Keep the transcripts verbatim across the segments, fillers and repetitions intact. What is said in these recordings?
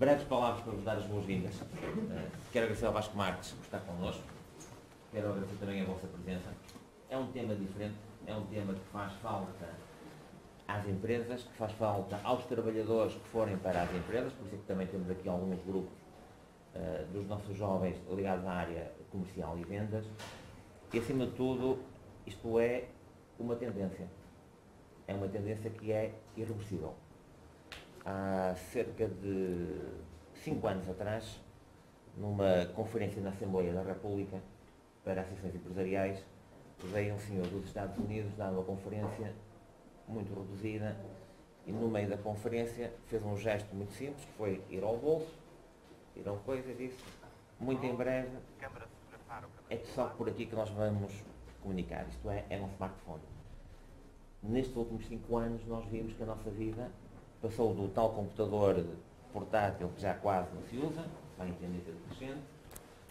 breves palavras para vos dar as boas-vindas. Uh, quero agradecer ao Vasco Marques por estar connosco. Quero agradecer também a vossa presença. É um tema diferente, é um tema que faz falta às empresas, que faz falta aos trabalhadores que forem para as empresas, por isso é que também temos aqui alguns grupos uh, dos nossos jovens ligados à área comercial e vendas. E, acima de tudo, isto é uma tendência. É uma tendência que é irreversível. Há cerca de cinco anos atrás, numa conferência na Assembleia da República para associações empresariais, veio um senhor dos Estados Unidos dar uma conferência muito reduzida e, no meio da conferência, fez um gesto muito simples, que foi ir ao bolso, ir ao coisa, e disse, muito em breve, é só por aqui que nós vamos comunicar. Isto é, é um smartphone. Nestes últimos cinco anos, nós vimos que a nossa vida passou do tal computador portátil que já quase não se usa, está em tendência decrescente,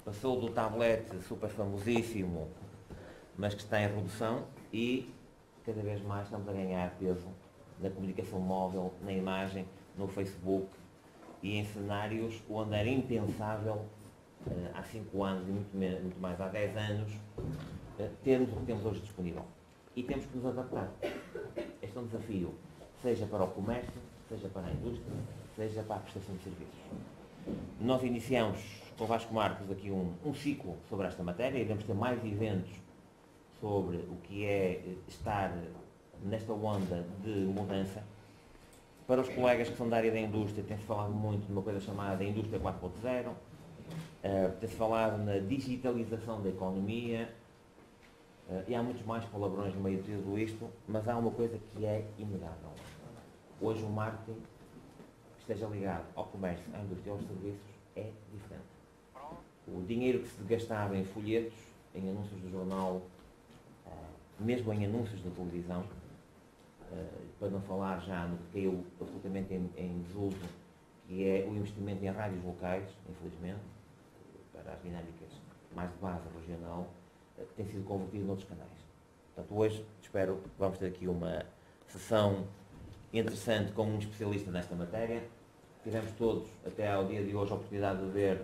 passou do tablet super famosíssimo, mas que está em redução, e cada vez mais estamos a ganhar peso na comunicação móvel, na imagem, no Facebook e em cenários onde era impensável há cinco anos e muito, menos, muito mais há dez anos termos o que temos hoje disponível. E temos que nos adaptar. Este é um desafio, seja para o comércio, seja para a indústria, seja para a prestação de serviços. Nós iniciamos com o Vasco Marques aqui um, um ciclo sobre esta matéria e vamos ter mais eventos sobre o que é estar nesta onda de mudança. Para os colegas que são da área da indústria, tem-se falado muito de uma coisa chamada Indústria quatro ponto zero, uh, tem-se falado na digitalização da economia, uh, e há muitos mais palavrões no meio de tudo isto, mas há uma coisa que é inegável. Hoje o marketing que esteja ligado ao comércio, à indústria e aos serviços é diferente. O dinheiro que se gastava em folhetos, em anúncios do jornal, mesmo em anúncios da televisão, para não falar já no que caiu absolutamente em, em desuso, que é o investimento em rádios locais, infelizmente, para as dinâmicas mais de base regional, que tem sido convertido noutros canais. Portanto, hoje, espero que vamos ter aqui uma sessão interessante com um especialista nesta matéria. Tivemos todos, até ao dia de hoje, a oportunidade de ver,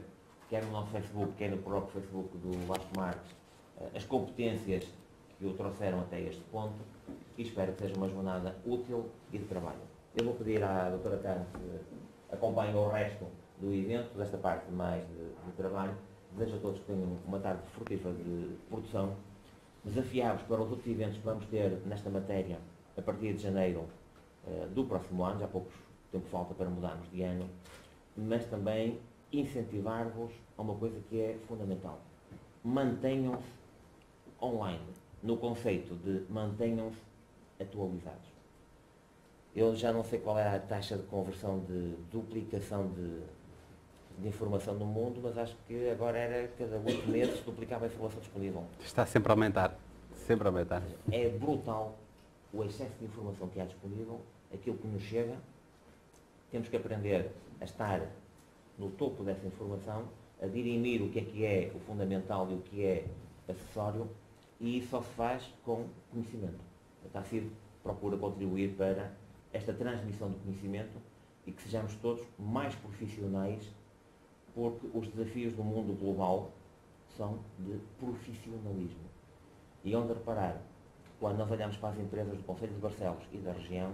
quer no nosso Facebook, quer no próprio Facebook do Vasco Marques, as competências que o trouxeram até este ponto, e espero que seja uma jornada útil e de trabalho. Eu vou pedir à doutora Teresa que acompanhe o resto do evento, desta parte mais de, de trabalho. Desejo a todos que tenham uma tarde frutífera de produção. Desafiar-vos para os outros eventos que vamos ter nesta matéria a partir de janeiro uh, do próximo ano, já há pouco tempo falta para mudarmos de ano, mas também incentivar-vos a uma coisa que é fundamental. Mantenham-se online, no conceito de mantenham-se atualizados. Eu já não sei qual é a taxa de conversão de duplicação de, de informação no mundo, mas acho que agora era cada oito meses duplicava a informação disponível. Está sempre a aumentar, sempre a aumentar. É brutal o excesso de informação que há disponível, aquilo que nos chega. Temos que aprender a estar no topo dessa informação, a dirimir o que é que é o fundamental e o que é acessório, e isso só se faz com conhecimento. A ACIB procura contribuir para esta transmissão do conhecimento e que sejamos todos mais profissionais, porque os desafios do mundo global são de profissionalismo. E onde reparar, quando nós olhamos para as empresas do Conselho de Barcelos e da região,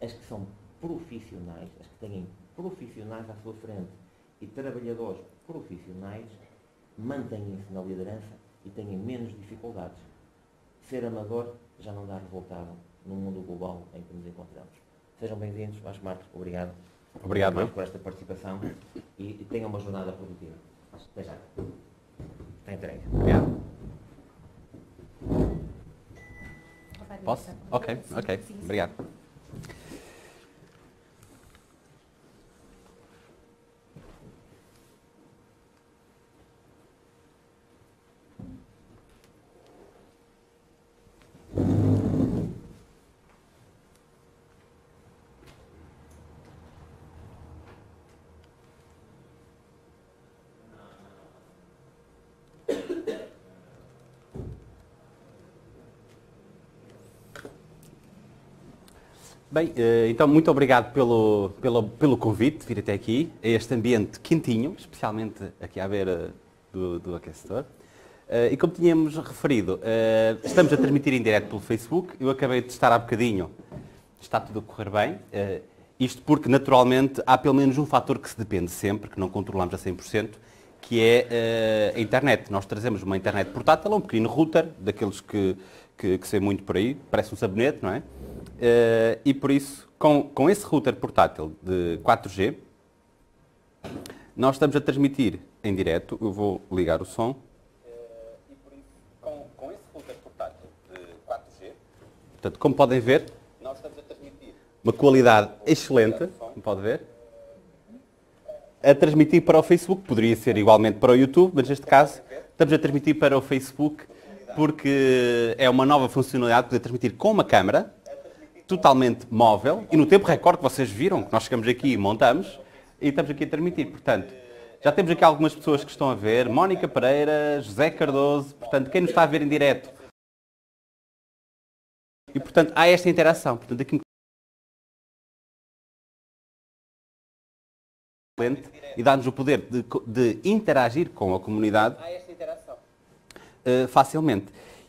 as que são profissionais, as que têm profissionais à sua frente e trabalhadores profissionais, mantêm-se na liderança e têm menos dificuldades. Ser amador já não dá resultado no mundo global em que nos encontramos. Sejam bem-vindos, Vasco Marques, obrigado. Obrigado, obrigado por esta participação e tenham uma jornada produtiva. Até já. Está entregue. Obrigado. Posso? Ok, ok. Obrigado. Bem, então muito obrigado pelo, pelo, pelo convite de vir até aqui, a este ambiente quentinho, especialmente aqui à beira do, do aquecedor. E como tínhamos referido, estamos a transmitir em direto pelo Facebook, eu acabei de testar há bocadinho, está tudo a correr bem. Isto porque, naturalmente, há pelo menos um fator que se depende sempre, que não controlamos a cem por cento, que é a internet. Nós trazemos uma internet portátil, um pequeno router, daqueles que, que, que sei muito por aí, parece um sabonete, não é? Uh, e por isso, com, com esse router portátil de quatro G, nós estamos a transmitir em direto. Eu vou ligar o som. Uh, e por isso, com, com esse router portátil de quatro G, portanto, como podem ver, nós estamos a transmitir uma qualidade excelente, como pode ver, a transmitir para o Facebook. Poderia ser igualmente para o YouTube, mas neste caso estamos a transmitir para o Facebook porque é uma nova funcionalidade de poder transmitir com uma câmera totalmente móvel e no tempo recorde que vocês viram, que nós chegamos aqui e montamos e estamos aqui a transmitir. Portanto, já temos aqui algumas pessoas que estão a ver, Mónica Pereira, José Cardoso, portanto, quem nos está a ver em direto. E, portanto, há esta interação. Portanto, aqui e dá-nos o poder de, de interagir com a comunidade uh, facilmente.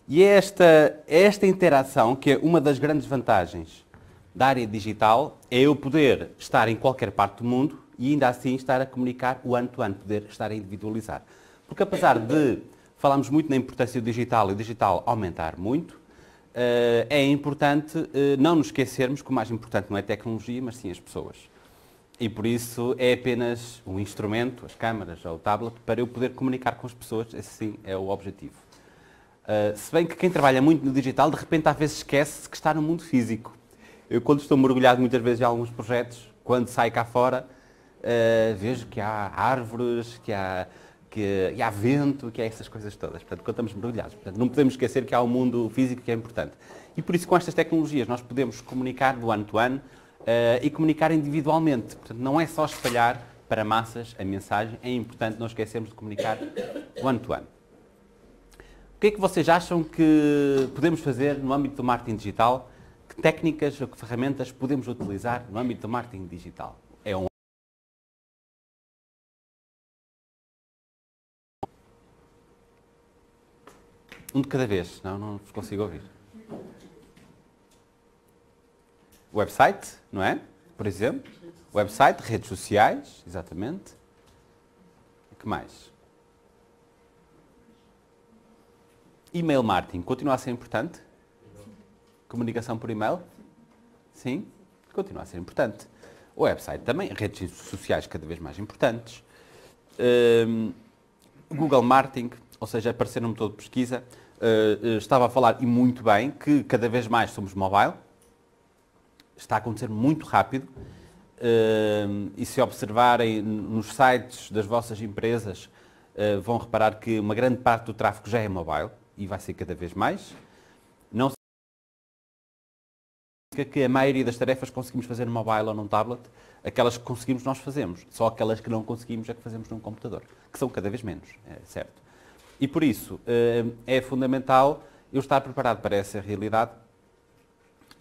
E é esta, esta interação que é uma das grandes vantagens da área digital, é eu poder estar em qualquer parte do mundo e ainda assim estar a comunicar o ano-to-ano, poder estar a individualizar. Porque apesar de falarmos muito na importância do digital e o digital aumentar muito, é importante não nos esquecermos que o mais importante não é a tecnologia, mas sim as pessoas. E por isso é apenas um instrumento, as câmaras ou o tablet, para eu poder comunicar com as pessoas, esse sim é o objetivo. Uh, se bem que quem trabalha muito no digital, de repente, às vezes esquece que está no mundo físico. Eu, quando estou mergulhado muitas vezes em alguns projetos, quando saio cá fora, uh, vejo que há árvores, que há, que, que há vento, que há essas coisas todas. Portanto, quando estamos mergulhados. Portanto, não podemos esquecer que há um mundo físico que é importante. E por isso, com estas tecnologias, nós podemos comunicar do ano a ano uh, e comunicar individualmente. Portanto, não é só espalhar para massas a mensagem. É importante não esquecermos de comunicar do ano a ano. O que é que vocês acham que podemos fazer no âmbito do marketing digital? Que técnicas ou que ferramentas podemos utilizar no âmbito do marketing digital? É um... um de cada vez, não, não vos consigo ouvir. Website, não é? Por exemplo. Website, redes sociais, exatamente. O que mais? E-mail marketing, continua a ser importante? Comunicação por e-mail? Sim, continua a ser importante. O website também, redes sociais cada vez mais importantes. Um, Google Marketing, ou seja, aparecer no motor de pesquisa. Uh, estava a falar, e muito bem, que cada vez mais somos mobile. Está a acontecer muito rápido. Uh, e se observarem nos sites das vossas empresas, uh, vão reparar que uma grande parte do tráfego já é mobile. E vai ser cada vez mais. Não significa que a maioria das tarefas conseguimos fazer no mobile ou num tablet. Aquelas que conseguimos, nós fazemos. Só aquelas que não conseguimos é que fazemos num computador. Que são cada vez menos, é certo. E por isso, é fundamental eu estar preparado para essa realidade.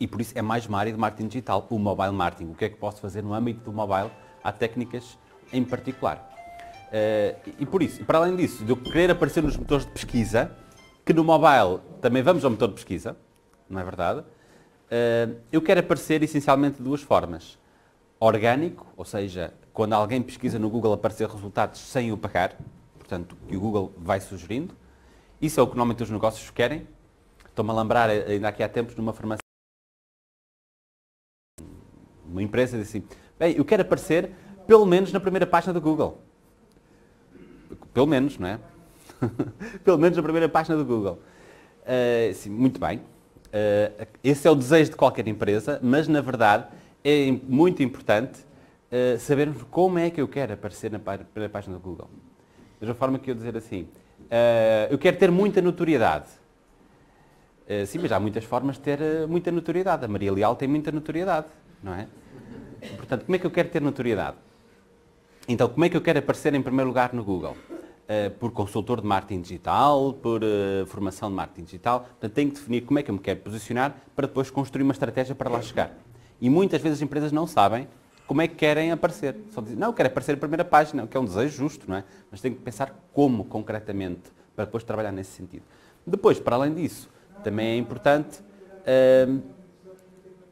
E por isso é mais uma área de marketing digital, o mobile marketing. O que é que posso fazer no âmbito do mobile? Há técnicas em particular. E por isso, para além disso, de eu querer aparecer nos motores de pesquisa, que no mobile também vamos ao motor de pesquisa, não é verdade? Eu quero aparecer essencialmente de duas formas. Orgânico, ou seja, quando alguém pesquisa no Google aparecer resultados sem o pagar, portanto, que o Google vai sugerindo. Isso é o que normalmente os negócios querem. Estou-me a lembrar, ainda aqui há tempos, numa farmácia, uma empresa disse assim, bem, eu quero aparecer pelo menos na primeira página do Google. Pelo menos, não é? Pelo menos na primeira página do Google. Uh, sim, muito bem. Uh, esse é o desejo de qualquer empresa, mas, na verdade, é muito importante uh, sabermos como é que eu quero aparecer na primeira página do Google. Da mesma forma que eu dizer assim, uh, eu quero ter muita notoriedade. Uh, sim, mas há muitas formas de ter uh, muita notoriedade. A Maria Leal tem muita notoriedade, não é? Portanto, como é que eu quero ter notoriedade? Então, como é que eu quero aparecer em primeiro lugar no Google? Uh, por consultor de marketing digital, por uh, formação de marketing digital. Portanto, tenho que definir como é que eu me quero posicionar para depois construir uma estratégia para lá chegar. E muitas vezes as empresas não sabem como é que querem aparecer. Só dizem, não, eu quero aparecer na primeira página, o que é um desejo justo, não é? Mas tem que pensar como concretamente, para depois trabalhar nesse sentido. Depois, para além disso, também é importante uh,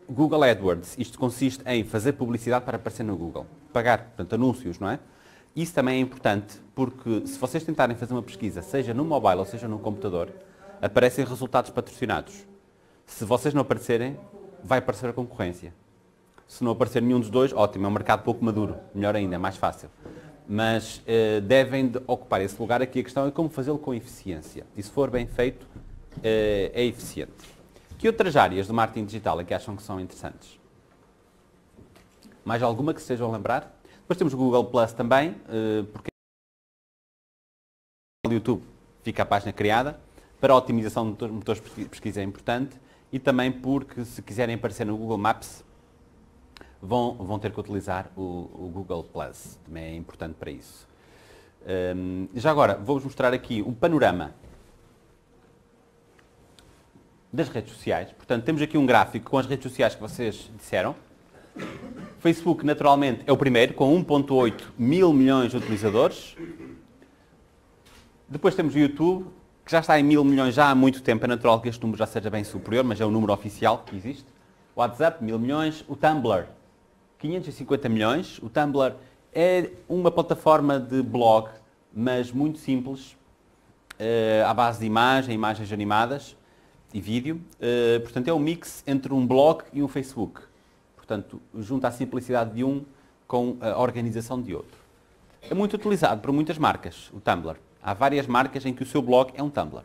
Google AdWords. Isto consiste em fazer publicidade para aparecer no Google. Pagar, portanto, anúncios, não é? Isso também é importante, porque se vocês tentarem fazer uma pesquisa, seja no mobile ou seja no computador, aparecem resultados patrocinados. Se vocês não aparecerem, vai aparecer a concorrência. Se não aparecer nenhum dos dois, ótimo, é um mercado pouco maduro. Melhor ainda, mais fácil. Mas eh, devem de ocupar esse lugar aqui. A questão é como fazê-lo com eficiência. E se for bem feito, eh, é eficiente. Que outras áreas do marketing digital é que acham que são interessantes? Mais alguma que se estejam a lembrar? Depois temos o Google Plus também, eh, porque o YouTube fica a página criada. Para a otimização de motores de pesquisa é importante. E também porque, se quiserem aparecer no Google Maps, vão, vão ter que utilizar o, o Google Plus. Também é importante para isso. Um, já agora, vou-vos mostrar aqui um panorama das redes sociais. Portanto, temos aqui um gráfico com as redes sociais que vocês disseram. Facebook, naturalmente, é o primeiro, com um ponto oito mil milhões de utilizadores. Depois temos o YouTube, que já está em mil milhões já há muito tempo. É natural que este número já seja bem superior, mas é o número oficial que existe. O WhatsApp, mil milhões. O Tumblr, quinhentos e cinquenta milhões. O Tumblr é uma plataforma de blog, mas muito simples, uh, à base de imagem, imagens animadas e vídeo. Uh, portanto, é um mix entre um blog e um Facebook. Portanto, junta a simplicidade de um com a organização de outro. É muito utilizado por muitas marcas, o Tumblr. Há várias marcas em que o seu blog é um Tumblr.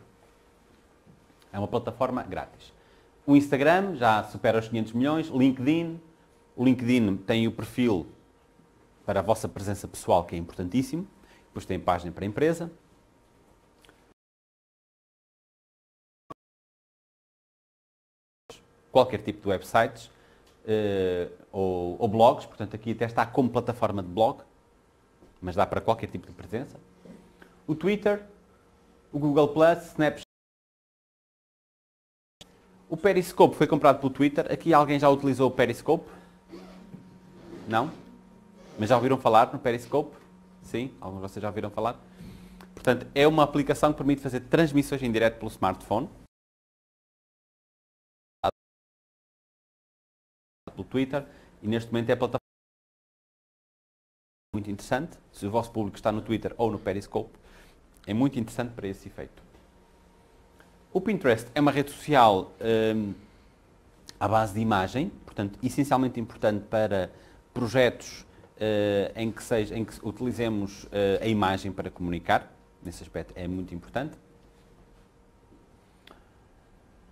É uma plataforma grátis. O Instagram já supera os quinhentos milhões. LinkedIn. O LinkedIn tem o perfil para a vossa presença pessoal, que é importantíssimo. Depois tem página para a empresa. Qualquer tipo de websites uh, ou, ou blogs. Portanto, aqui até está como plataforma de blog, mas dá para qualquer tipo de presença. O Twitter, o Google Plus, Snapchat. O Periscope foi comprado pelo Twitter. Aqui alguém já utilizou o Periscope? Não? Mas já ouviram falar no Periscope? Sim, alguns de vocês já ouviram falar. Portanto, é uma aplicação que permite fazer transmissões em direto pelo smartphone. Pelo Twitter. E neste momento é a plataforma muito interessante. Se o vosso público está no Twitter ou no Periscope, é muito interessante para esse efeito. O Pinterest é uma rede social hum, à base de imagem, portanto, essencialmente importante para projetos uh, em, que seja, em que utilizemos uh, a imagem para comunicar. Nesse aspecto é muito importante.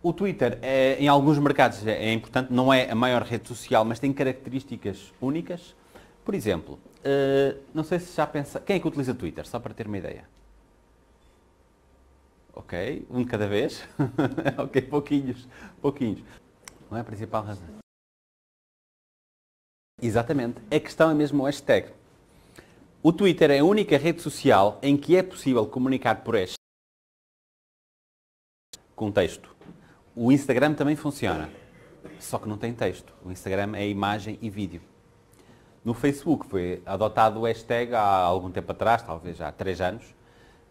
O Twitter, é, em alguns mercados, é importante. Não é a maior rede social, mas tem características únicas. Por exemplo, uh, não sei se já pensa... Quem é que utiliza o Twitter? Só para ter uma ideia. Ok, um de cada vez. Ok, pouquinhos, pouquinhos. Não é a principal razão. Exatamente. A questão é mesmo o hashtag. O Twitter é a única rede social em que é possível comunicar por hashtag com texto. O Instagram também funciona, só que não tem texto. O Instagram é imagem e vídeo. No Facebook foi adotado o hashtag há algum tempo atrás, talvez há três anos.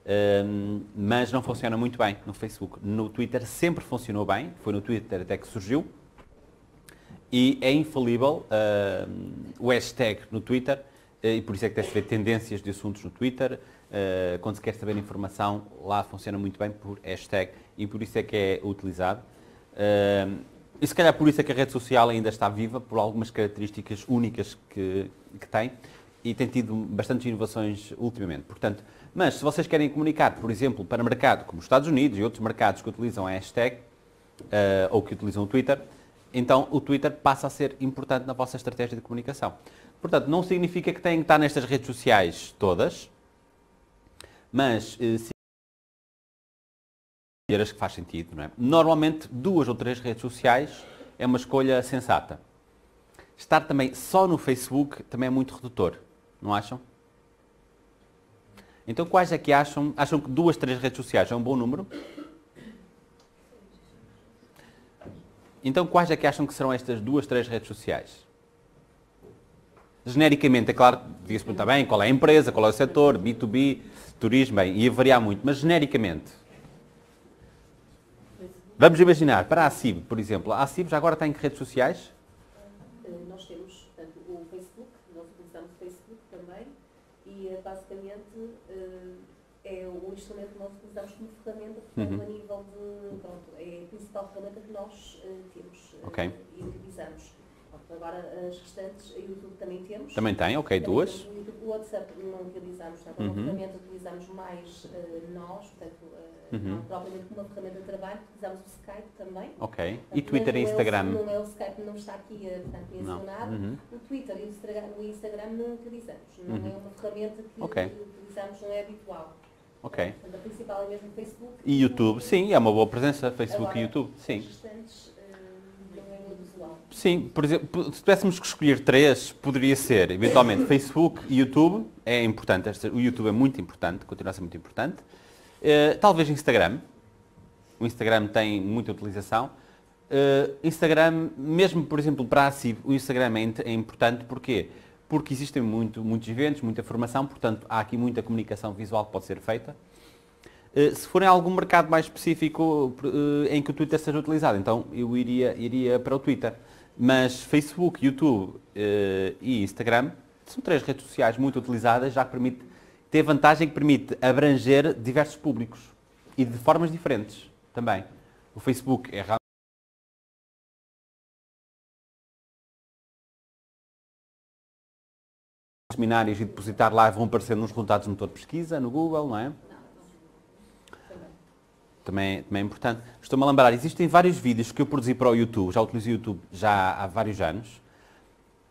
Um, mas não funciona muito bem no Facebook. No Twitter sempre funcionou bem, foi no Twitter até que surgiu, e é infalível um, o hashtag no Twitter, e por isso é que tem-se ver tendências de assuntos no Twitter. Uh, quando se quer saber informação, lá funciona muito bem por hashtag, e por isso é que é utilizado. Um, e se calhar por isso é que a rede social ainda está viva, por algumas características únicas que, que tem, e tem tido bastantes inovações ultimamente. Portanto, mas se vocês querem comunicar, por exemplo, para mercado como os Estados Unidos e outros mercados que utilizam a hashtag, uh, ou que utilizam o Twitter, então o Twitter passa a ser importante na vossa estratégia de comunicação. Portanto, não significa que têm que estar nestas redes sociais todas, mas uh, se que faz sentido, não é? Normalmente, duas ou três redes sociais é uma escolha sensata. Estar também só no Facebook também é muito redutor, não acham? Então, quais é que acham? Acham que duas, três redes sociais é um bom número? Então, quais é que acham que serão estas duas, três redes sociais? Genericamente, é claro, devia-se perguntar bem qual é a empresa, qual é o setor, B dois B, turismo, bem, ia variar muito, mas genericamente. Vamos imaginar, para a ACIB, por exemplo, a ACIB já agora tem que redes sociais? Nós temos, portanto, o Facebook, nós utilizamos o Facebook também, e basicamente é um instrumento que nós utilizamos como ferramenta, portanto, uhum. a nível de, pronto, é a principal ferramenta que nós temos okay. e utilizamos. Agora as restantes, a YouTube também temos. Também tem, ok, também duas. YouTube, o WhatsApp não utilizamos, portanto, uhum. uma ferramenta utilizamos mais uh, nós, portanto, uh, uhum. não propriamente como uma ferramenta de trabalho, utilizamos o Skype também. Ok, portanto, e Twitter e Instagram? Não é o Skype, não está aqui, portanto, mencionado. Uhum. O Twitter e o Instagram não utilizamos, não uhum. é uma ferramenta que okay. utilizamos, não é habitual. Ok. Portanto, a principal é mesmo o Facebook. E YouTube, sim, é uma boa presença, Facebook agora, e YouTube, sim. As restantes, sim, por exemplo, se tivéssemos que escolher três, poderia ser, eventualmente, Facebook e YouTube, é importante, o YouTube é muito importante, continua a ser muito importante. Uh, talvez Instagram, o Instagram tem muita utilização. Uh, Instagram, mesmo, por exemplo, para a ACIB, o Instagram é, é importante, porquê? Porque existem muito, muitos eventos, muita formação, portanto, há aqui muita comunicação visual que pode ser feita. Se for em algum mercado mais específico em que o Twitter seja utilizado, então eu iria, iria para o Twitter. Mas Facebook, YouTube e Instagram são três redes sociais muito utilizadas, já que permite, tem a vantagem que permite abranger diversos públicos e de formas diferentes também. O Facebook é realmente... seminários e depositar lá vão aparecer nos resultados do motor de pesquisa, no Google, não é? Também, também é importante. Estou-me a lembrar, existem vários vídeos que eu produzi para o YouTube, já utilizei o YouTube já há vários anos,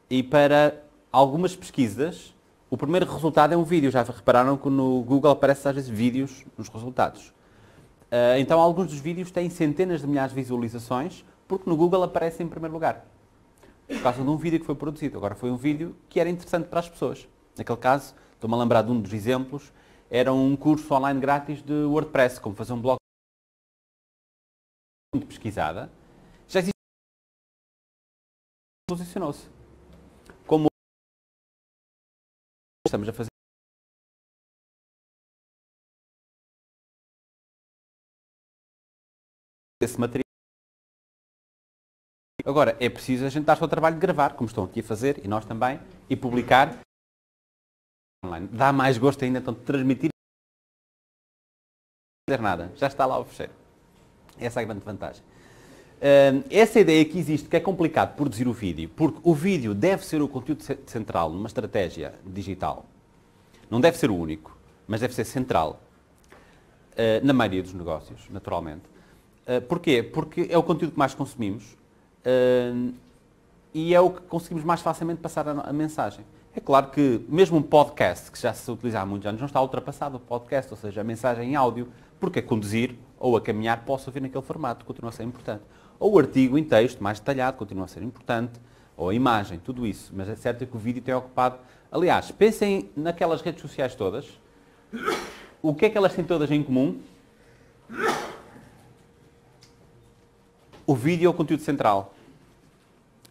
e para algumas pesquisas, o primeiro resultado é um vídeo. Já repararam que no Google aparecem às vezes vídeos nos resultados. Então, alguns dos vídeos têm centenas de milhares de visualizações, porque no Google aparecem em primeiro lugar. Por causa de um vídeo que foi produzido. Agora, foi um vídeo que era interessante para as pessoas. Naquele caso, estou-me a lembrar de um dos exemplos, era um curso online grátis de WordPress, como fazer um blog muito pesquisada, já existe, posicionou-se. Como estamos a fazer esse material. Agora, é preciso a gente dar-se ao trabalho de gravar, como estão aqui a fazer, e nós também, e publicar online. Dá mais gosto ainda, então, de transmitir. Não fazer nada, já está lá o fecheiro. Essa é a grande vantagem. Essa ideia que existe, que é complicado produzir o vídeo, porque o vídeo deve ser o conteúdo central numa estratégia digital. Não deve ser o único, mas deve ser central. Na maioria dos negócios, naturalmente. Porquê? Porque é o conteúdo que mais consumimos e é o que conseguimos mais facilmente passar a mensagem. É claro que mesmo um podcast, que já se utiliza há muitos anos, não está ultrapassado o podcast, ou seja, a mensagem em áudio, porque a conduzir ou a caminhar posso ouvir naquele formato, continua a ser importante. Ou o artigo em texto, mais detalhado, continua a ser importante, ou a imagem, tudo isso. Mas é certo que o vídeo tem ocupado... Aliás, pensem naquelas redes sociais todas. O que é que elas têm todas em comum? O vídeo é o conteúdo central.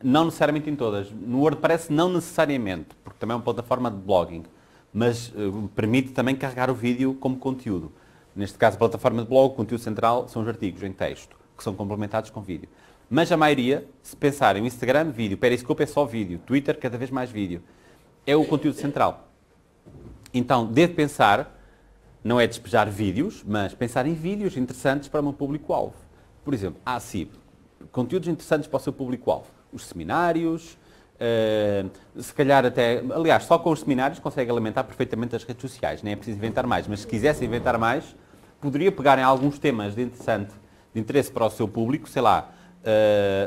Não necessariamente em todas. No WordPress não necessariamente, porque também é uma plataforma de blogging, mas uh, permite também carregar o vídeo como conteúdo. Neste caso, a plataforma de blog, o conteúdo central são os artigos em texto, que são complementados com vídeo. Mas a maioria, se pensarem, o Instagram, vídeo, Periscope é só vídeo, Twitter, cada vez mais vídeo. É o conteúdo central. Então, deve pensar, não é despejar vídeos, mas pensar em vídeos interessantes para um público-alvo. Por exemplo, a ACIB, conteúdos interessantes para o seu público-alvo. Os seminários, uh, se calhar até... Aliás, só com os seminários consegue alimentar perfeitamente as redes sociais. Nem é preciso inventar mais, mas se quisesse inventar mais, poderia pegar em alguns temas de, interessante, de interesse para o seu público, sei lá,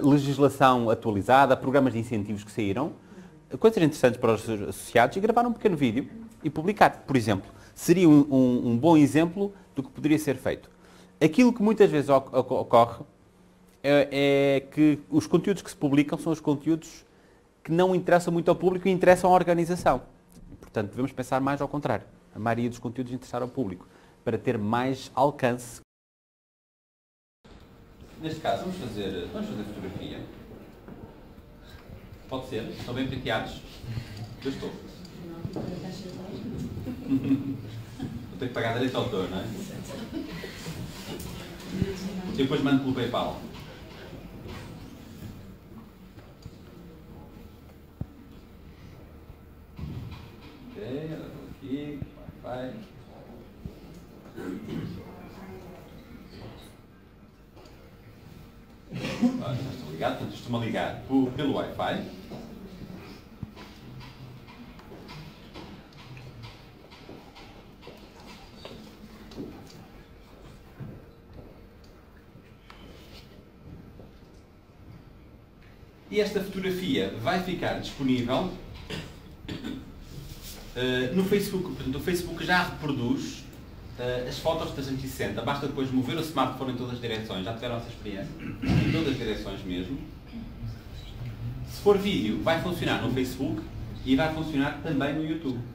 uh, legislação atualizada, programas de incentivos que saíram, coisas interessantes para os seus associados, e gravar um pequeno vídeo e publicar, por exemplo. Seria um, um, um bom exemplo do que poderia ser feito. Aquilo que muitas vezes ocorre é que os conteúdos que se publicam são os conteúdos que não interessam muito ao público e interessam à organização. Portanto, devemos pensar mais ao contrário. A maioria dos conteúdos interessaram ao público, para ter mais alcance. Neste caso, vamos fazer, vamos fazer fotografia. Pode ser? Estão bem penteados? Eu estou. Vou ter que pagar direito ao autor, não é? E depois mando pelo PayPal. Ok, aqui, vai, vai. Ah, já estou ligado, portanto estou-me a ligar por, pelo Wi-Fi. E esta fotografia vai ficar disponível uh, no Facebook. Portanto, o Facebook já reproduz uh, as fotos trezentos e sessenta. Basta depois mover o smartphone em todas as direções. Já tiveram essa experiência? Em todas as direções mesmo. Se for vídeo, vai funcionar no Facebook e vai funcionar também no YouTube.